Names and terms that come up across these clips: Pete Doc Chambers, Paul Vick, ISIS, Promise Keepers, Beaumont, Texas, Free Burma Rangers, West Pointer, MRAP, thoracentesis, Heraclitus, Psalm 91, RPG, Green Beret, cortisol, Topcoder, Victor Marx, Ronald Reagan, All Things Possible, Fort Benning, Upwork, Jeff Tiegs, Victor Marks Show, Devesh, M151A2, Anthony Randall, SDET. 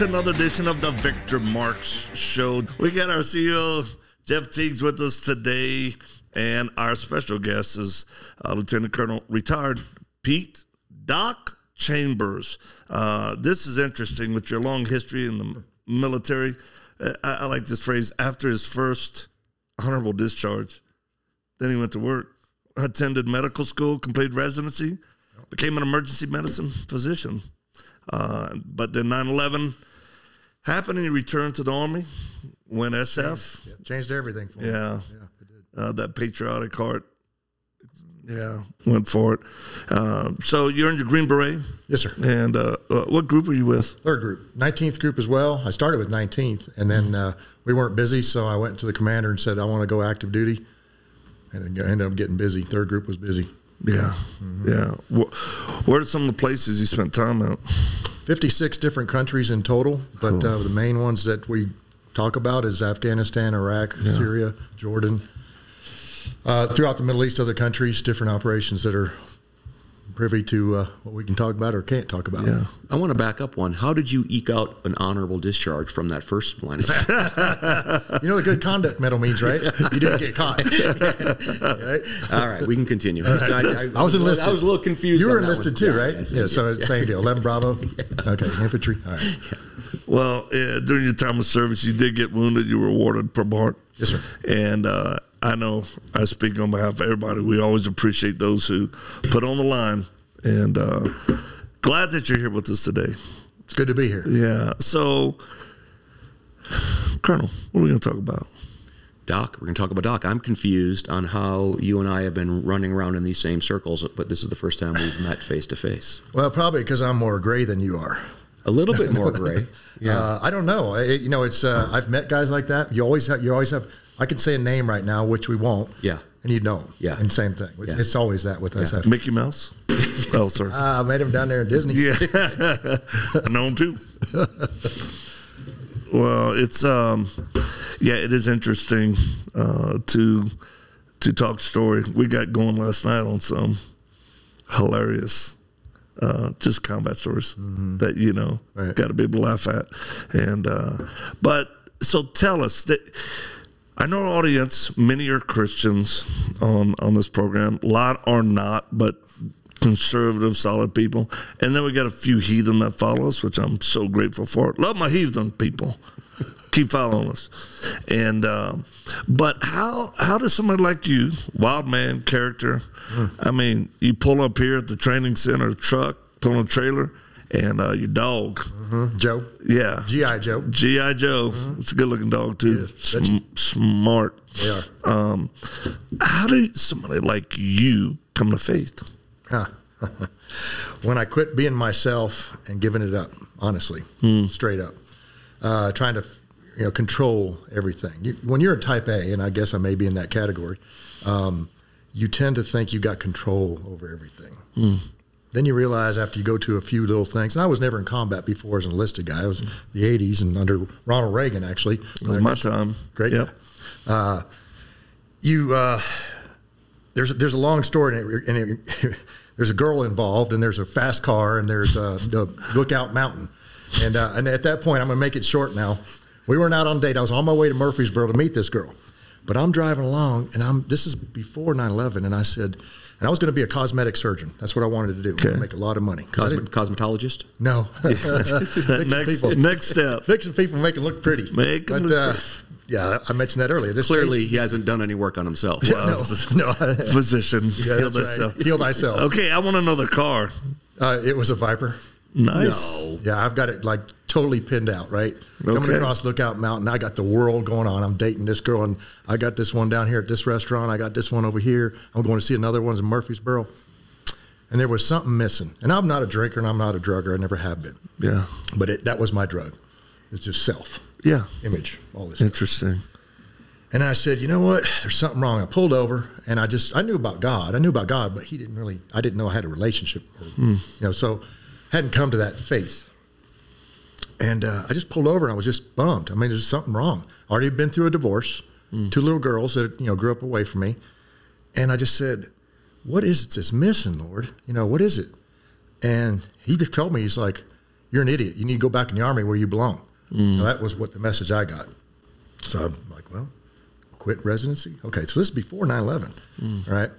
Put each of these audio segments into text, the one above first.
It's another edition of the Victor Marks Show. We got our CEO, Jeff Tiegs, with us today, and our special guest is Lieutenant Colonel, retired Pete Doc Chambers. This is interesting with your long history in the military. I like this phrase. After his first honorable discharge, then he went to work, attended medical school, completed residency, became an emergency medicine physician. But then 9/11 happened, and he returned to the Army, went SF. Yeah, changed everything for him. Yeah, it did. That patriotic heart, went for it. So you're in your Green Beret? Yes, sir. And what group are you with? Third group, 19th group as well. I started with 19th, and then we weren't busy, so I went to the commander and said, I want to go active duty, and I ended up getting busy. Third group was busy. Yeah, yeah. What are some of the places you spent time at? 56 different countries in total, but the main ones that we talk about is Afghanistan, Iraq, Syria, Jordan. Throughout the Middle East, other countries, different operations that are privy to what we can talk about or can't talk about. Yeah. I want to back up one. How did you eke out an honorable discharge from that first one? You know what a good conduct medal means, right? You didn't get caught. Right? All right, we can continue. I was enlisted. I was a little confused. You were enlisted too, right? Yeah, so same deal. 11 Bravo. Okay, infantry. All right. Yeah. Well, during your time of service, you did get wounded. You were awarded Purple Heart. Yes, sir. And I know I speak on behalf of everybody. We always appreciate those who put on the line, and glad that you're here with us today. It's good to be here. Yeah. So, Colonel, what are we going to talk about? Doc, we're going to talk about Doc. I'm confused on how you and I have been running around in these same circles, but this is the first time we've met face to face. Well, probably because I'm more gray than you are. A little bit more gray. Yeah. I don't know. You know, it's I've met guys like that. You always have. I can say a name right now, which we won't. Yeah. And you don't. Yeah. And same thing. It's, it's always that with us. Mickey Mouse? Oh, sir. I met him down there in Disney. Yeah. I know him too. Well, it's, yeah, it is interesting to talk story. We got going last night on some hilarious just combat stories that, you know, got to be able to laugh at. And, but, so tell us that. I know our audience, many are Christians on this program. A lot are not, but conservative, solid people. And then we got a few heathen that follow us, which I'm so grateful for. Love my heathen people. Keep following us. And but how does somebody like you, wild man, character, I mean, you pull up here at the training center, truck, pulling a trailer, and your dog. Joe. Yeah. G.I. Joe. G.I. Joe. It's a good-looking dog, too. Smart. They are. How did somebody like you come to faith? When I quit being myself and giving it up, honestly, straight up, trying to control everything. When you're a type A, and I guess I may be in that category, you tend to think you got control over everything. Then you realize after you go to a few little things, and I was never in combat before as an enlisted guy. I was in the 80s and under Ronald Reagan, actually. It was my time. Great. Yep. There's a long story, and there's a girl involved, and there's a fast car, and there's the Lookout Mountain. And at that point, I'm going to make it short now. We weren't out on date. I was on my way to Murfreesboro to meet this girl. But I'm driving along, and this is before 9/11, and I said, and I was going to be a cosmetic surgeon. That's what I wanted to do. Okay. Make a lot of money. Cosmetologist? No. Next step. Fixing people, make them look pretty. Yeah, I mentioned that earlier. Clearly, he hasn't done any work on himself. Wow. No. Physician. Yeah, heal thyself. Right. Heal thyself. Okay, I want another car. It was a Viper. Nice. No. Yeah, I've got it like totally pinned out, right? Okay. Coming across Lookout Mountain, I got the world going on. I'm dating this girl, and I got this one down here at this restaurant. I got this one over here. I'm going to see another one in Murfreesboro. And there was something missing. And I'm not a drinker, and I'm not a drugger. I never have been. Yeah. But that was my drug. It's just self. Yeah. Image, all this stuff. Interesting. And I said, you know what? There's something wrong. I pulled over, and I knew about God. I knew about God, but he didn't really, I didn't know I had a relationship. You know, so hadn't come to that faith. And I just pulled over, and I was just bummed. I mean, there's something wrong. I already had been through a divorce, 2 little girls that grew up away from me. And I just said, what is it that's missing, Lord? What is it? And he just told me, he's like, You're an idiot. You need to go back in the Army where you belong. Mm. Now, that was what the message I got. So I'm like, well, quit residency? Okay, so this is before 9/11, all right?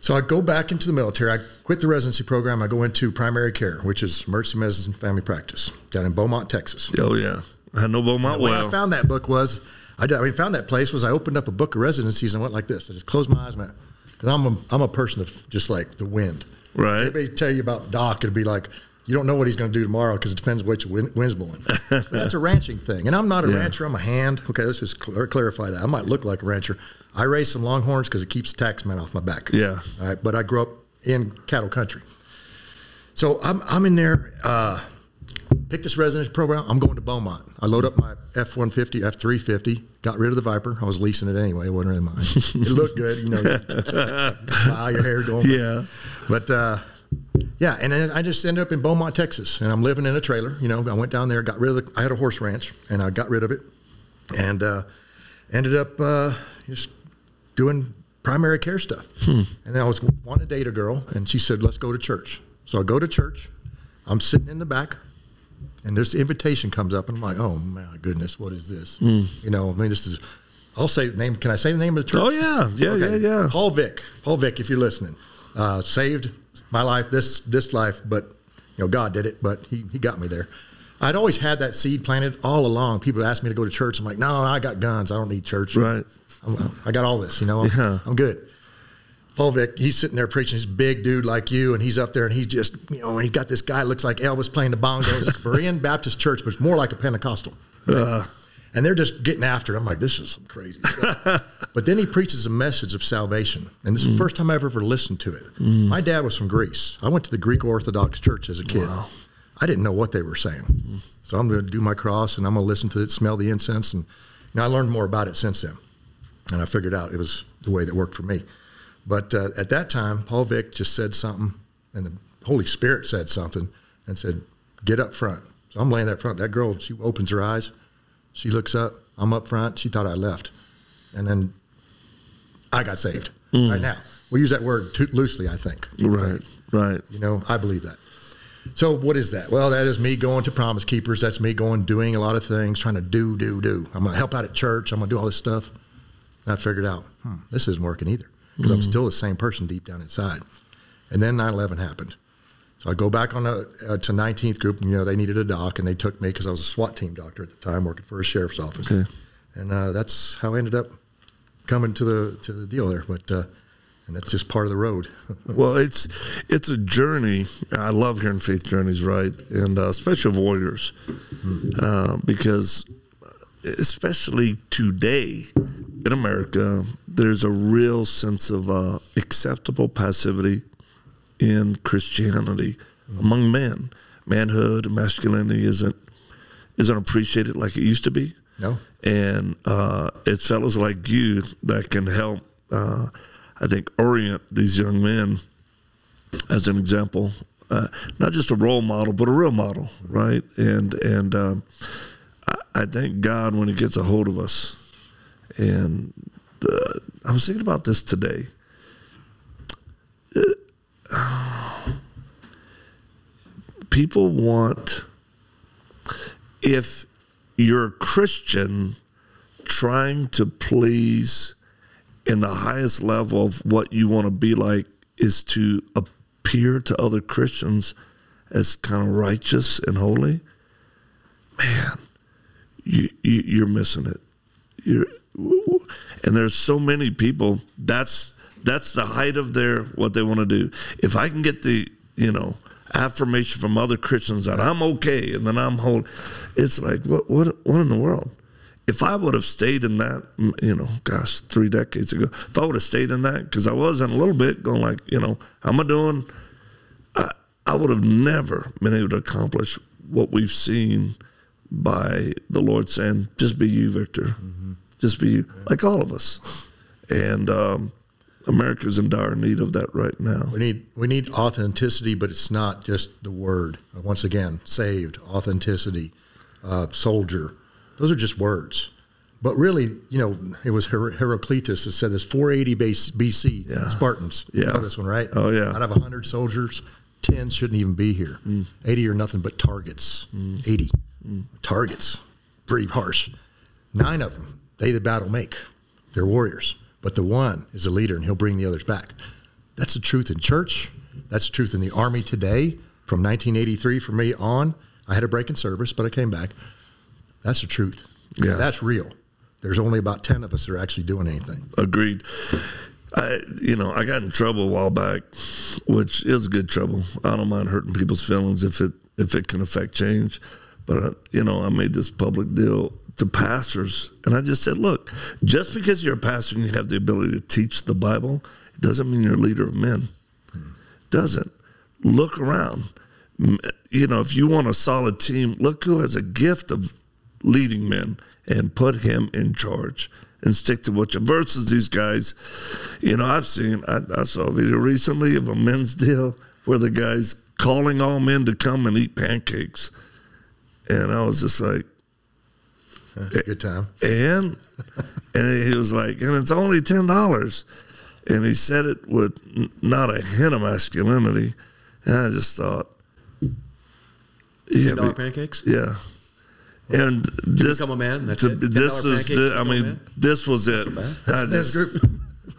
So I go back into the military. I quit the residency program. I go into primary care, which is emergency medicine and family practice down in Beaumont, Texas. Oh, yeah. I know Beaumont well. The way I found that book was, I found that place was I opened up a book of residencies and went like this. I just closed my eyes and went, because I'm a person of just like the wind. Right. Everybody tell you about Doc, it'd be like, you don't know what he's going to do tomorrow because it depends which wind's blowing. That's a ranching thing. And I'm not a rancher. I'm a hand. Okay, let's just clarify that. I might look like a rancher. I raise some longhorns because it keeps the tax man off my back. Yeah. All right, but I grew up in cattle country. So I'm in there. Pick this residency program. I'm going to Beaumont. I load up my F-150, F-350, got rid of the Viper. I was leasing it anyway. It wasn't really mine. It looked good. You know, your hair going. Yeah. But, yeah, and then I just ended up in Beaumont, Texas, and I'm living in a trailer. You know, I went down there, got rid of the – I had a horse ranch, and I got rid of it and ended up just doing primary care stuff. Hmm. And then I was wanting to date a girl, and she said, let's go to church. So I go to church. I'm sitting in the back. And this invitation comes up, and I'm like, oh, my goodness, what is this? Mm. You know, I mean, this is, I'll say the name. Can I say the name of the church? Oh, yeah. Yeah, okay. Yeah. Paul Vick. Paul Vick, if you're listening. Saved my life, this life, but, you know, God did it, but he got me there. I'd always had that seed planted all along. People asked me to go to church. I'm like, no, I got guns. I don't need church. Right. I got all this, you know. I'm good. Paul Vick, he's sitting there preaching, this big dude like you, and he's up there, and he's just, you know, he's got this guy looks like Elvis playing the bongos. It's a Berean Baptist church, but it's more like a Pentecostal. Right? And they're just getting after it. I'm like, this is some crazy stuff. But then he preaches a message of salvation, and this is the first time I've ever listened to it. Mm. My dad was from Greece. I went to the Greek Orthodox Church as a kid. Wow. I didn't know what they were saying. Mm. So I'm going to do my cross, and I'm going to listen to it, smell the incense, and you know, I learned more about it since then. And I figured out it was the way that worked for me. But at that time, Paul Vick just said something, and the Holy Spirit said something and said, get up front. So I'm laying up front. That girl, she opens her eyes. She looks up. I'm up front. She thought I left. And then I got saved right now. We use that word too loosely, I think. Right, right. You know, I believe that. So what is that? Well, that is me going to Promise Keepers. That's me going doing a lot of things, trying to do. I'm going to help out at church. I'm going to do all this stuff. And I figured out, this isn't working either. Because I'm still the same person deep down inside. And then 9/11 happened. So I go back on to 19th group. And, you know, they needed a doc, and they took me because I was a SWAT team doctor at the time working for a sheriff's office. Okay. And that's how I ended up coming to the deal there. But and that's just part of the road. Well, it's a journey. I love hearing faith journeys, right? And especially of warriors, because especially today in America, there's a real sense of acceptable passivity in Christianity among men. Manhood, masculinity isn't appreciated like it used to be. No, and it's fellas like you that can help. I think orient these young men as an example, not just a role model, but a real model, right? And I thank God when He gets a hold of us. And I was thinking about this today. People want, if you're a Christian trying to please in the highest level of what you want to be like is to appear to other Christians as kind of righteous and holy, man, you're missing it. And there's so many people, that's the height of what they want to do. If I can get the, you know, affirmation from other Christians that I'm okay and then I'm whole, it's like, what in the world? If I would have stayed in that, you know, gosh, 3 decades ago, if I would have stayed in that, because I was in a little bit going like, you know, how am I doing? I would have never been able to accomplish what we've seen by the Lord saying, just be you, Victor. Mm-hmm. Just be you, like all of us. And America's in dire need of that right now. We need authenticity, but it's not just the word. Once again, saved, authenticity, soldier. Those are just words. But really, you know, it was Heraclitus that said this, 480 BC, Spartans. Yeah. You know this one, right? Oh, yeah. Out of 100 soldiers, 10 shouldn't even be here. 80 are nothing but targets. 80 targets, pretty harsh. 9 of them, they the battle make. They're warriors. But the one is a leader, and he'll bring the others back. That's the truth in church. That's the truth in the Army today. From 1983 for me on, I had a break in service, but I came back. That's the truth. Yeah. That's real. There's only about 10 of us that are actually doing anything. Agreed. I got in trouble a while back, which is good trouble. I don't mind hurting people's feelings if it can affect change. But, I made this public deal to pastors, and I just said, look, just because you're a pastor and you have the ability to teach the Bible, it doesn't mean you're a leader of men. It doesn't. Look around. If you want a solid team, look who has a gift of leading men and put him in charge and stick to what you versus these guys. I saw a video recently of a men's deal where the guy's calling all men to come and eat pancakes. And I was just like, that's a good time. And he was like, and it's only $10. And he said it with not a hint of masculinity. And I just thought, yeah, $10 pancakes? Yeah. Well, and this, become a man. That's it. This is, this was it. That's group.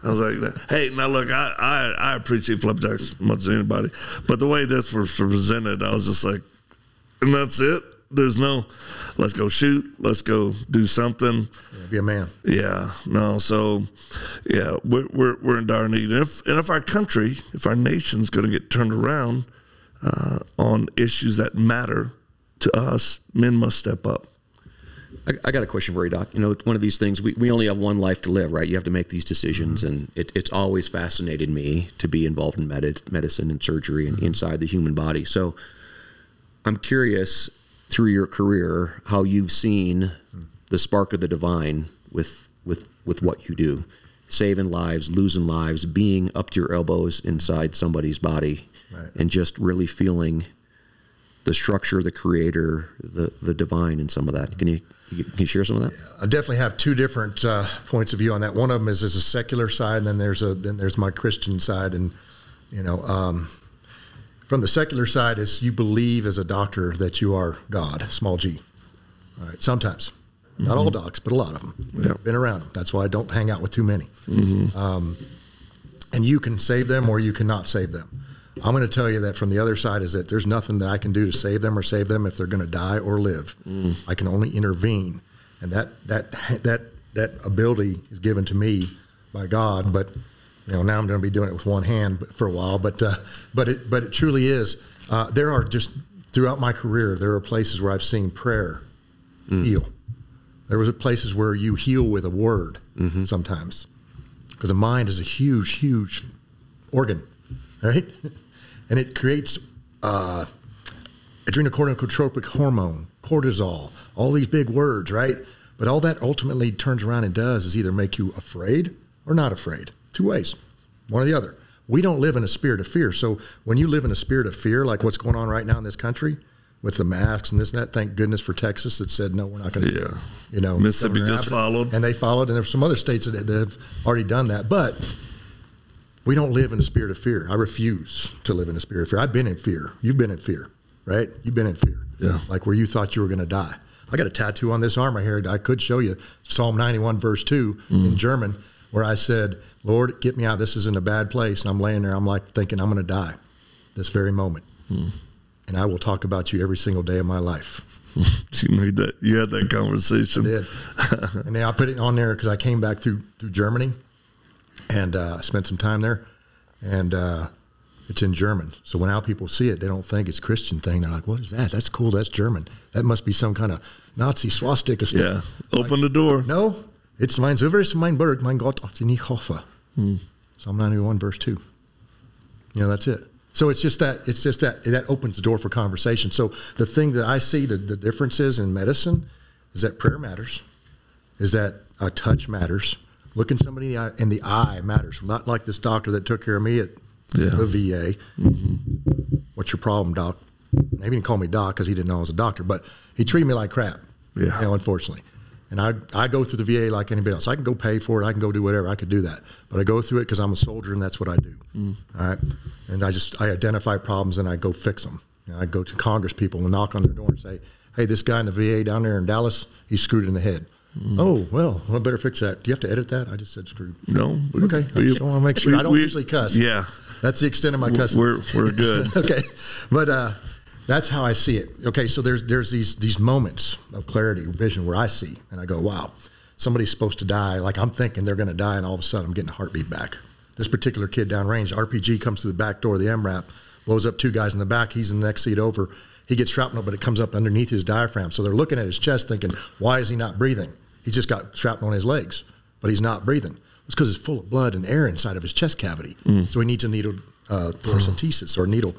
I was like, hey, now look, I appreciate flapjacks as much as anybody, but the way this was presented, I was just like, and that's it. There's no, let's go shoot. Let's go do something. Yeah, be a man. Yeah. No. So, yeah, we're in dire need, and if our country, if our nation's going to get turned around on issues that matter to us, men must step up. I got a question for you, Doc. One of these things, we only have one life to live, right? You have to make these decisions, and it's always fascinated me to be involved in medicine and surgery and inside the human body. So, I'm curious, through your career, how you've seen the spark of the divine with what you do, saving lives, losing lives, being up to your elbows inside somebody's body, right, and just really feeling the structure, the creator, the divine in some of that. Can you share some of that? Yeah, I definitely have two different points of view on that. One of them is a secular side, and then there's my Christian side. And from the secular side is you believe as a doctor that you are God, small g. All right, sometimes. Not all docs, but a lot of them. Yeah. I've been around them. That's why I don't hang out with too many. And you can save them or you cannot save them. I'm going to tell you that from the other side is that there's nothing that I can do to save them if they're going to die or live. I can only intervene. And that ability is given to me by God, but now I'm going to be doing it with one hand for a while, but it truly is. There are just throughout my career, there are places where I've seen prayer heal. There was places where you heal with a word sometimes, because the mind is a huge, huge organ, right? And it creates adrenocorticotropic hormone, cortisol, all these big words, right? But all that ultimately turns around and does is either make you afraid or not afraid. Two ways, one or the other. We don't live in a spirit of fear. So when you live in a spirit of fear, like what's going on right now in this country with the masks and this and that, thank goodness for Texas that said, no, we're not going to, Mississippi just followed. And they followed, and there's some other states that have already done that. But we don't live in a spirit of fear. I refuse to live in a spirit of fear. I've been in fear. You've been in fear, right? You've been in fear. Yeah. Like where you thought you were going to die. I got a tattoo on this arm right here. I could show you Psalm 91, verse 2 in German, where I said, Lord, get me out. This is in a bad place. And I'm laying there. I'm like thinking I'm going to die this very moment. And I will talk about you every single day of my life. You made that. You had that conversation. I did. And then I put it on there because I came back through Germany and spent some time there. And it's in German. So when our people see it, they don't think it's a Christian thing. They're like, what is that? That's cool. That's German. That must be some kind of Nazi swastika stuff. Yeah. Open the door. No. It's mein Silber ist mein Berg, mein Gott, auf den ich hoffe. Psalm 91, verse 2. That's it. So it's just that opens the door for conversation. So the thing that I see, the difference is in medicine, is that prayer matters, is that a touch matters. Looking somebody in the eye matters. Not like this doctor that took care of me at the VA. What's your problem, doc? He didn't call me doc because he didn't know I was a doctor, but he treated me like crap, unfortunately. And I go through the VA like anybody else. I can go pay for it. I can go do whatever. I could do that. But I go through it because I'm a soldier and that's what I do. Mm. All right. And I identify problems and I go fix them. You know, I go to Congress people and knock on their door and say, hey, this guy in the VA down there in Dallas, he's screwed in the head. Mm. Oh, well, I better fix that. Do you have to edit that? I just said screwed. No. Okay. I just want to make sure. I don't usually cuss. Yeah. That's the extent of my cussing. We're good. Okay. But, that's how I see it. Okay, so there's these moments of clarity, vision, where I see, and I go, wow, somebody's supposed to die. Like, I'm thinking they're going to die, and all of a sudden I'm getting a heartbeat back. This particular kid downrange, RPG comes through the back door of the MRAP, blows up two guys in the back. He's in the next seat over. He gets shrapnel, but it comes up underneath his diaphragm. So they're looking at his chest thinking, why is he not breathing? He's just got shrapnel on his legs, but he's not breathing. It's because it's full of blood and air inside of his chest cavity. Mm. So he needs a needle thoracentesis, or needle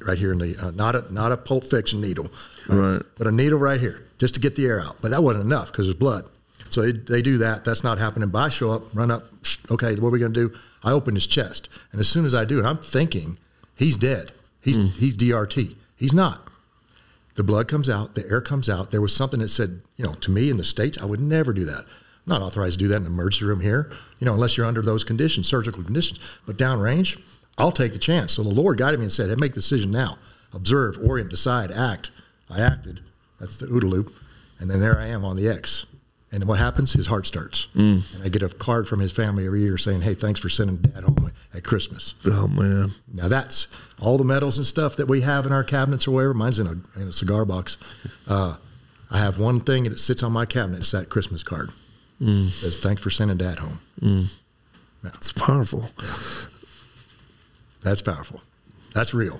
right here in the not a Pulp Fiction needle, right? But a needle right here just to get the air out. But that wasn't enough because there's blood. So they do that. That's not happening. But I show up, run up. Okay, what are we going to do? I open his chest, and as soon as I do it, I'm thinking he's dead. He's DRT. He's not. The blood comes out. The air comes out. There was something that said, you know, to me in the States, I would never do that. I'm not authorized to do that in an emergency room here, you know, unless you're under those conditions, surgical conditions. But downrange, I'll take the chance. So the Lord guided me and said, hey, make the decision now. Observe, orient, decide, act. I acted. That's the OODA loop. And then there I am on the X. And what happens? His heart starts. Mm. And I get a card from his family every year saying, hey, thanks for sending Dad home at Christmas. Oh, man. Now, that's all the medals and stuff that we have in our cabinets or whatever. Mine's in a cigar box. I have one thing, and it sits on my cabinet. It's that Christmas card. Mm. It says, thanks for sending Dad home. Mm. Now, it's powerful. Yeah. That's powerful. That's real.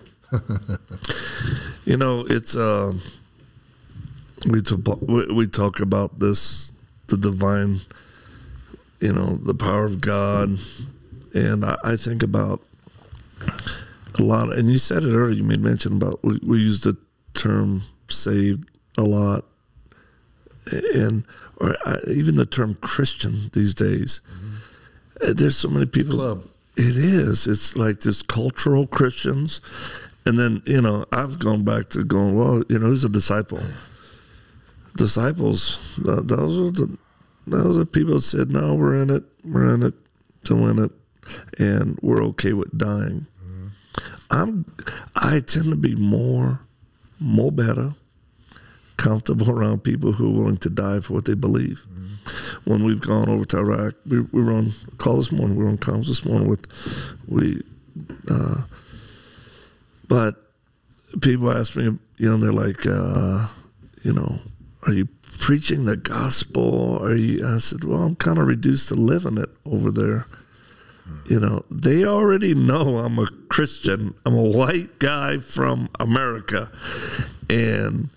You know, it's we talk about this, the divine, you know, the power of God, and I think about a lot. And you said it earlier. You made mention about we use the term saved a lot, and even the term Christian these days. Mm-hmm. There's so many people. Club. It is. It's like this cultural Christians. And then, you know, I've gone back to going, well, you know, who's a disciple? Disciples, those are people that said, no, we're in it to win it, and we're okay with dying. Mm-hmm. I tend to be more better, comfortable around people who are willing to die for what they believe. Mm-hmm. When we've gone over to Iraq, we were on call this morning. We were on comms this morning with but people ask me, you know, they're like, you know, are you preaching the gospel? Are you? I said, well, I'm kind of reduced to living it over there. Mm-hmm. You know, they already know I'm a Christian. I'm a white guy from America, and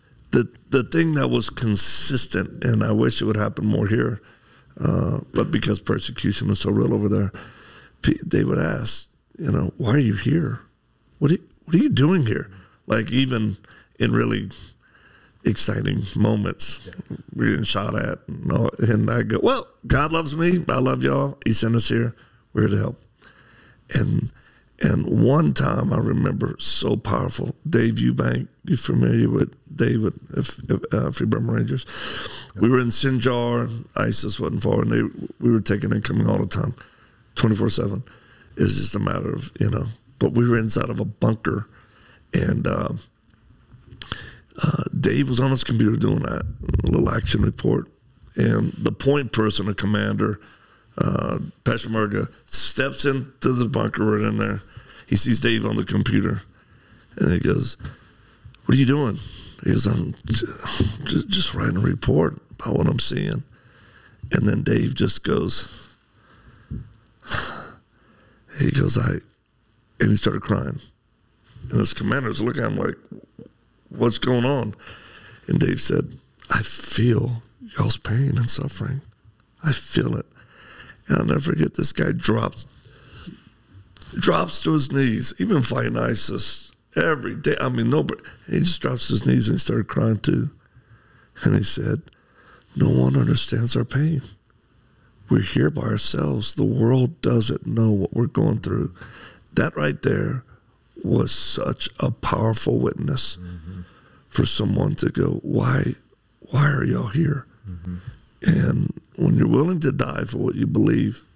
the thing that was consistent, and I wish it would happen more here, but because persecution is so real over there, they would ask, you know, why are you here? What are you doing here? Like, even in really exciting moments, yeah, we're getting shot at, and I go, well, God loves me. I love y'all. He sent us here. We're here to help. And one time I remember, so powerful, Dave Eubank, you familiar with David, Free Burma Rangers? Yep. We were in Sinjar, ISIS wasn't far, and we were taking incoming all the time, 24/7. It's just a matter of, you know, but we were inside of a bunker, and Dave was on his computer doing a little action report, and the point person, a commander, Peshmerga, steps into the bunker right in there. He sees Dave on the computer, and he goes, what are you doing? He goes, I'm just writing a report about what I'm seeing. And then Dave just goes, and he started crying. And his commander's looking at him like, what's going on? And Dave said, I feel y'all's pain and suffering. I feel it. And I'll never forget, this guy drops to his knees, even fighting ISIS every day. I mean, nobody. He just drops to his knees, and he started crying too. And he said, no one understands our pain. We're here by ourselves. The world doesn't know what we're going through. That right there was such a powerful witness, mm-hmm, for someone to go, why are y'all here? Mm-hmm. And when you're willing to die for what you believe,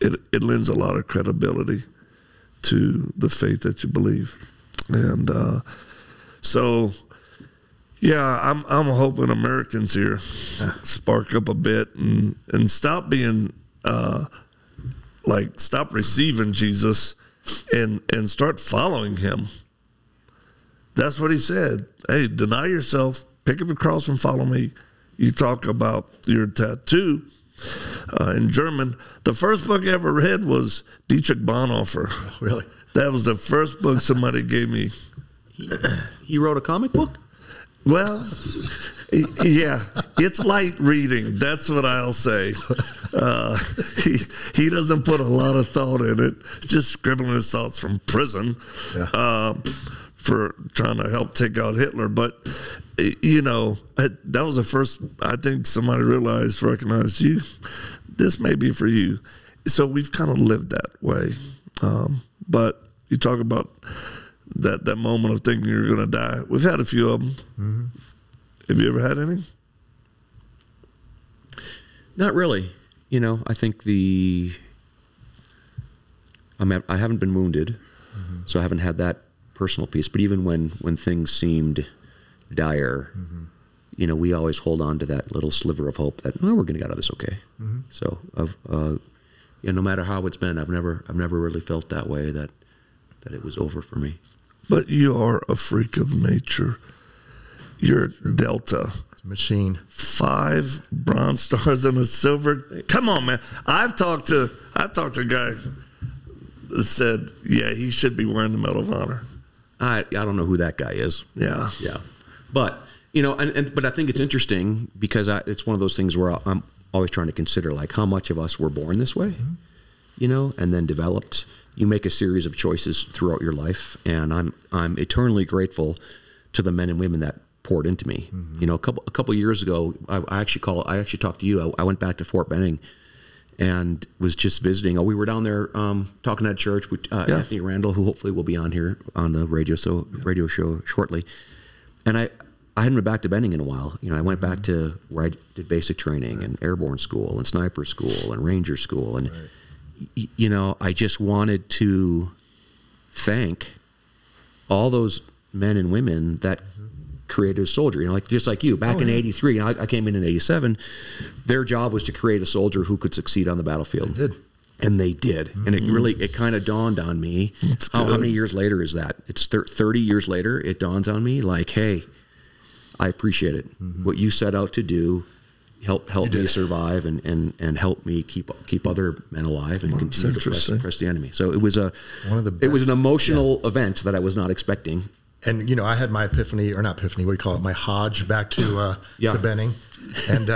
it lends a lot of credibility to the faith that you believe. And so, yeah, I'm hoping Americans here spark up a bit and stop being like, stop receiving Jesus and start following him. That's what he said. Hey, deny yourself, pick up your cross and follow me. You talk about your tattoo in German. The first book I ever read was Dietrich Bonhoeffer. Really? That was the first book somebody gave me. You wrote a comic book? Well, yeah, it's light reading. That's what I'll say. He doesn't put a lot of thought in it, just scribbling his thoughts from prison for trying to help take out Hitler. But, you know, that was the first, I think somebody realized, recognized, you, this may be for you. So we've kind of lived that way. But you talk about that moment of thinking you're going to die. We've had a few of them. Mm-hmm. Have you ever had any? Not really. You know, I think I haven't been wounded, mm-hmm. so I haven't had that personal piece. But even when things seemed dire, mm-hmm. you know, we always hold on to that little sliver of hope that, oh, we're going to get out of this okay. Mm-hmm. So, you know, no matter how it's been, I've never really felt that way, that it was over for me. But you are a freak of nature. You're Delta. Machine. 5 bronze stars and a silver. Come on, man. I've talked to a guy that said, yeah, he should be wearing the Medal of Honor. I don't know who that guy is. Yeah. Yeah. But, you know, but I think it's interesting because it's one of those things where I'm always trying to consider, like, how much of us were born this way, mm-hmm. you know, and then developed. You make a series of choices throughout your life, and I'm eternally grateful to the men and women that poured into me. Mm-hmm. You know, a couple years ago, I actually talked to you. I went back to Fort Benning and was just visiting. Oh, we were down there talking at church with Anthony Randall, who hopefully will be on here on the radio show shortly. And I hadn't been back to Benning in a while. You know, I went mm-hmm. back to where I did basic training and airborne school and sniper school and ranger school and. Right. You know, I just wanted to thank all those men and women that created a soldier. You know, like just like you, back in 83, you know, I came in 87, their job was to create a soldier who could succeed on the battlefield. They did. And they did. Mm-hmm. And it kind of dawned on me, how many years later is that? It's 30 years later, it dawns on me, like, hey, I appreciate it. Mm-hmm. What you set out to do help me survive and help me keep other men alive and continue to press the enemy. So it was an emotional event that I was not expecting. And you know, I had my epiphany, or not epiphany, what do you call it, my Hodge back to Benning, and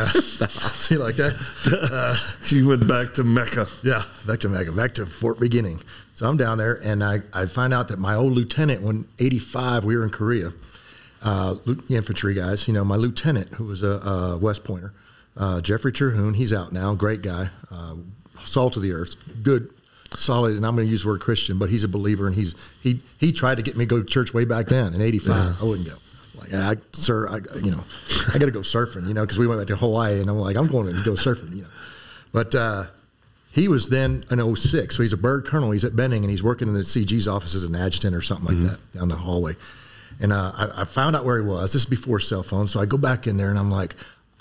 you like that? She went back to Mecca. Yeah, back to Mecca, back to Fort Beginning. So I'm down there, and I find out that my old lieutenant, when 85, we were in Korea, the infantry guys. You know, my lieutenant who was a West Pointer. Jeffrey Terhune, he's out now, great guy, salt of the earth, good, solid, and I'm going to use the word Christian, but he's a believer, and he tried to get me to go to church way back then in 85. Yeah. I wouldn't go. Like, I got to go surfing, you know, because we went back to Hawaii, and I'm like, I'm going to go surfing, you know. But he was then in 06, so he's a bird colonel. He's at Benning, and he's working in the CG's office as an adjutant or something mm-hmm. like that down the hallway. And I found out where he was. This is before cell phones, so I go back in there, and I'm like,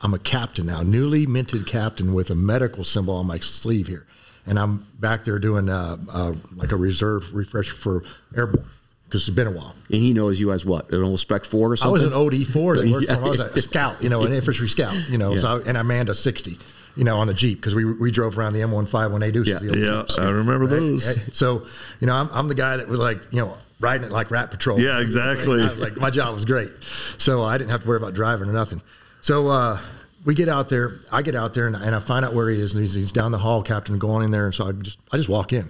I'm a captain now, newly minted captain with a medical symbol on my sleeve here. And I'm back there doing like a reserve refresher for airborne, because it's been a while. And he knows you as what, an old Spec 4 or something? I was an OD4 that worked for him. I was a scout, you know, an infantry scout, you know, so I manned a 60, you know, on a Jeep, because we drove around the M151A2. I remember those. So, you know, I'm the guy that was like, you know, riding it like rat patrol. Yeah, exactly. I was like, my job was great. So I didn't have to worry about driving or nothing. So we get out there. I get out there, and I find out where he is. And he's down the hall, captain, going in there. And so I just walk in,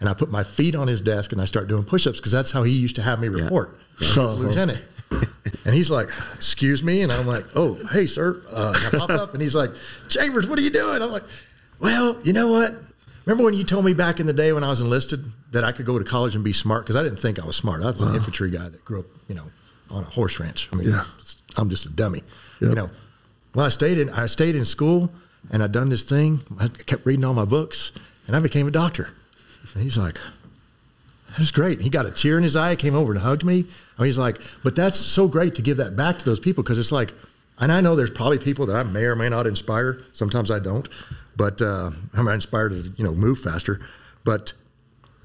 and I put my feet on his desk, and I start doing push-ups, because that's how he used to have me report. Yeah. So lieutenant. And he's like, excuse me. And I'm like, oh, hey, sir. And I pop up, and he's like, Chambers, what are you doing? I'm like, well, you know what? Remember when you told me back in the day when I was enlisted that I could go to college and be smart? Because I didn't think I was smart. I was an infantry guy that grew up, you know, on a horse ranch. I mean, I'm just a dummy. Yep. You know, Well, I stayed in school, and I'd done this thing. I kept reading all my books, and I became a doctor. And he's like, that's great. He got a tear in his eye, came over and hugged me. And he's like, but that's so great to give that back to those people, because it's like, and I know there's probably people that I may or may not inspire. Sometimes I don't, but I'm inspired to, you know, move faster. But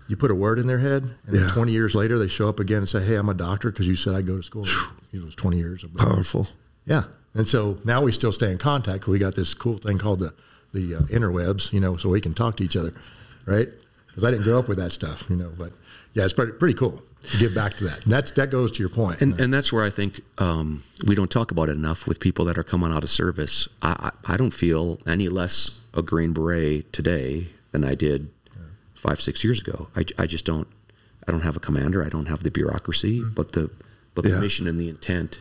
you put a word in their head, and then 20 years later, they show up again and say, hey, I'm a doctor because you said I'd go to school. It was 20 years. Powerful. Yeah. And so now we still stay in contact because we got this cool thing called the interwebs, you know, so we can talk to each other, right? Because I didn't grow up with that stuff, you know, but yeah, it's pretty cool to give back to that. And that goes to your point. And that's where I think we don't talk about it enough with people that are coming out of service. I don't feel any less a Green Beret today than I did 5, 6 years ago. I just don't. I don't have a commander. I don't have the bureaucracy. Mm-hmm. But the mission and the intent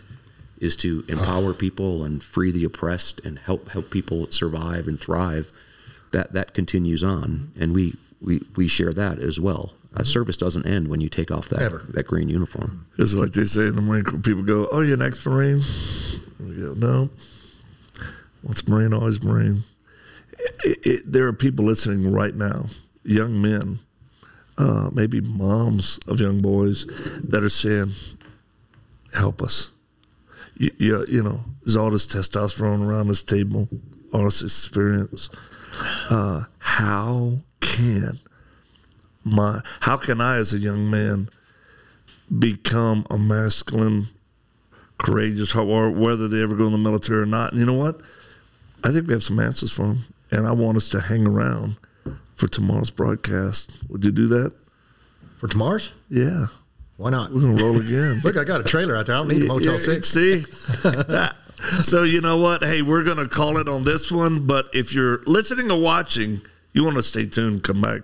is to empower people and free the oppressed and help people survive and thrive. That continues on, and we share that as well. Service doesn't end when you take off that green uniform. It's like they say in the Marine Corps, people go, oh, you're an ex-Marine? We go, no. Once Marine, always Marine. There are people listening right now, young men, maybe moms of young boys, that are saying, help us. You know, there's all this testosterone around this table, all this experience. How can I, as a young man, become a masculine, courageous, or whether they ever go in the military or not? And you know what? I think we have some answers for them, and I want us to hang around for tomorrow's broadcast. Would you do that? For tomorrow's? Yeah. Why not? We're going to roll again. Look, I got a trailer out there. I don't need a Motel 6. See? So you know what? Hey, we're going to call it on this one, but if you're listening or watching, you want to stay tuned, come back.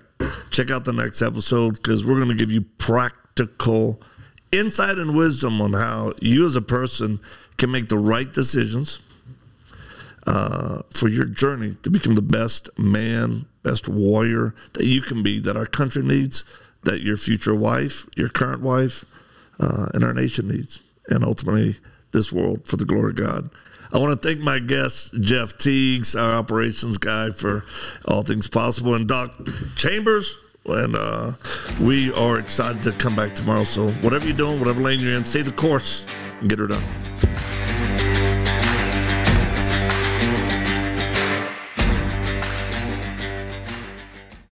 Check out the next episode, because we're going to give you practical insight and wisdom on how you as a person can make the right decisions for your journey to become the best man, best warrior that you can be, that our country needs, that your future wife, your current wife, and our nation needs, and ultimately this world for the glory of God. I want to thank my guest, Jeff Tiegs, our operations guy for All Things Possible, and Doc Chambers. And we are excited to come back tomorrow. So whatever you're doing, whatever lane you're in, stay the course and get her done.